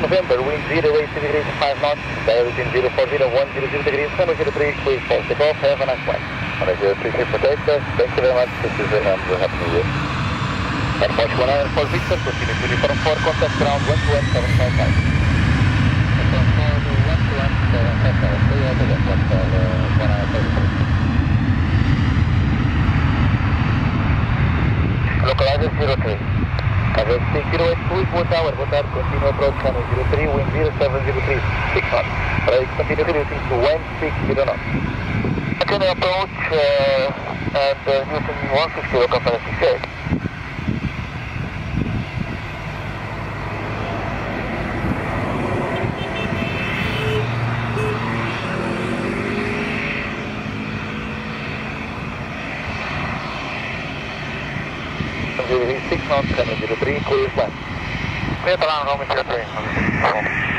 November, wind 0, 80 degrees, 5 knots, direction 040, 100 degrees, 003, please fall the off, have a nice flight. Manager, appreciate for takeoff, thank you very much, this is the hand, happy new year. Airport 194 Victor, proceeding to uniform 4, contact ground 12755. Contact 12755, stay out of the contact 194 Victor. Localizer 03. Aveți 608 Fluid, botar, continuă approach channel 03, wind 0703, 6 knots. Continue reducing to wind 60 knots. Continue approach and using 160 local for 68. Six knots, 703, clear flight. Clear the line, Romeo 03.